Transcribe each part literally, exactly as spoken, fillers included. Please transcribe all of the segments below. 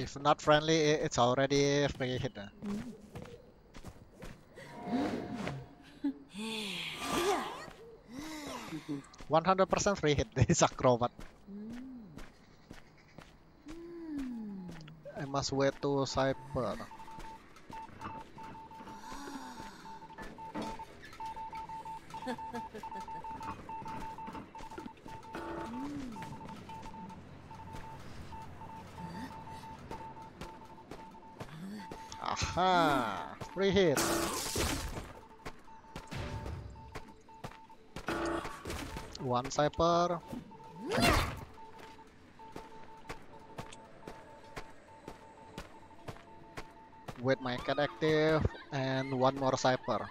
If not friendly, it's already free hit. one hundred percent free hit, this acrobat. I must wait to cyber. Aha! Free hit! One cyber. With my cat active and one more cyber.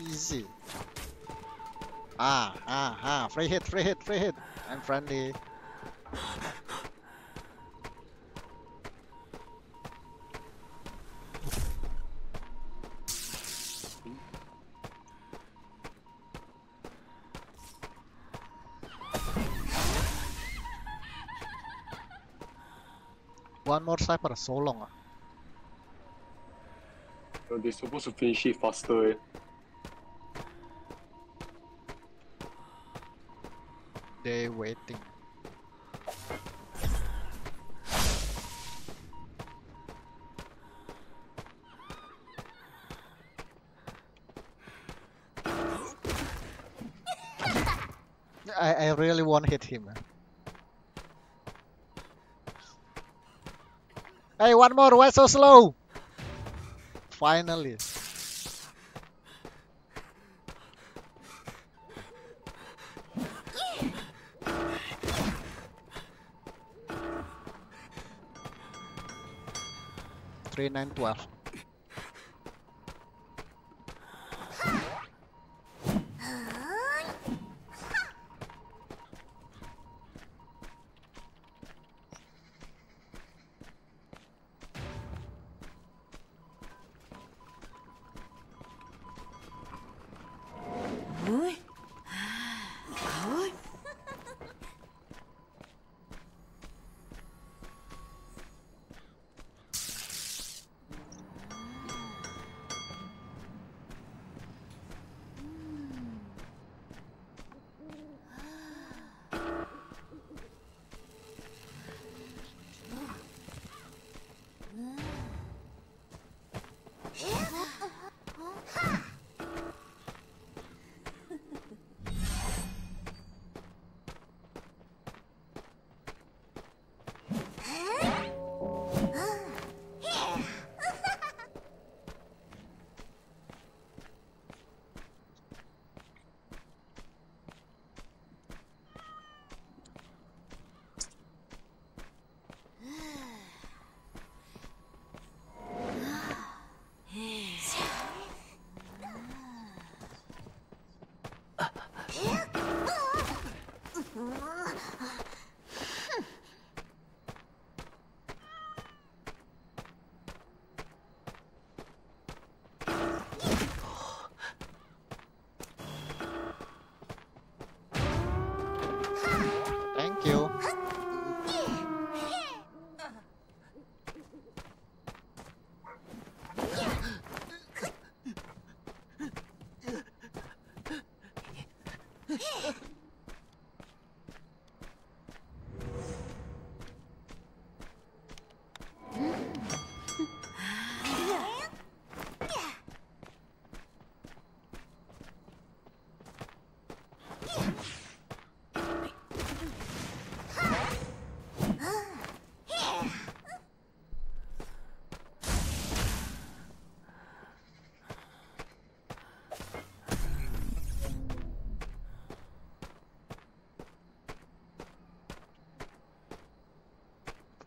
Easy. Ah, ah, ah, free hit, free hit, free hit. I'm friendly. One more cyber, so long. So they're supposed to finish it faster, eh? They're waiting. I, I really won't hit him. Hey, one more, why so slow? Finally. three nine twelve.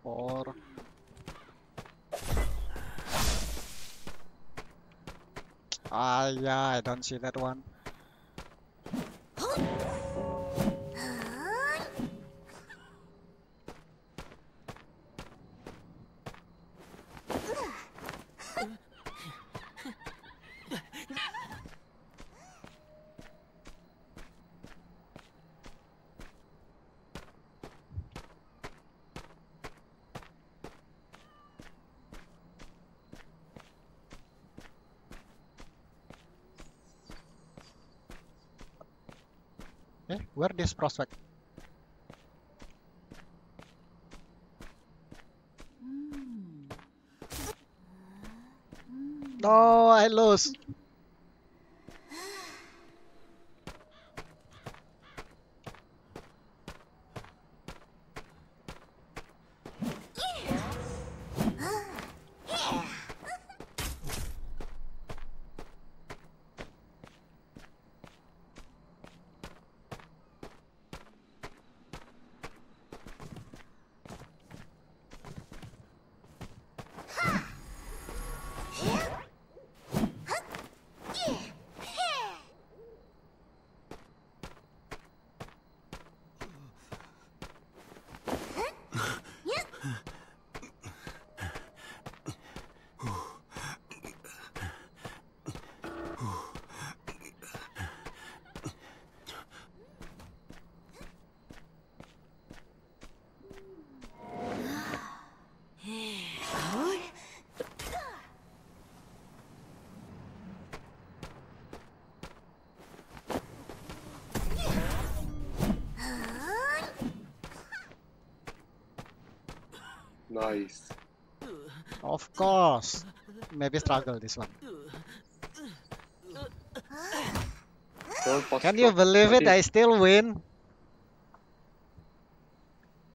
Or ah yeah, I don't see that one. Where this prospect? No, I lost. Nice. Of course. Maybe struggle this one. Can you believe it? I still win.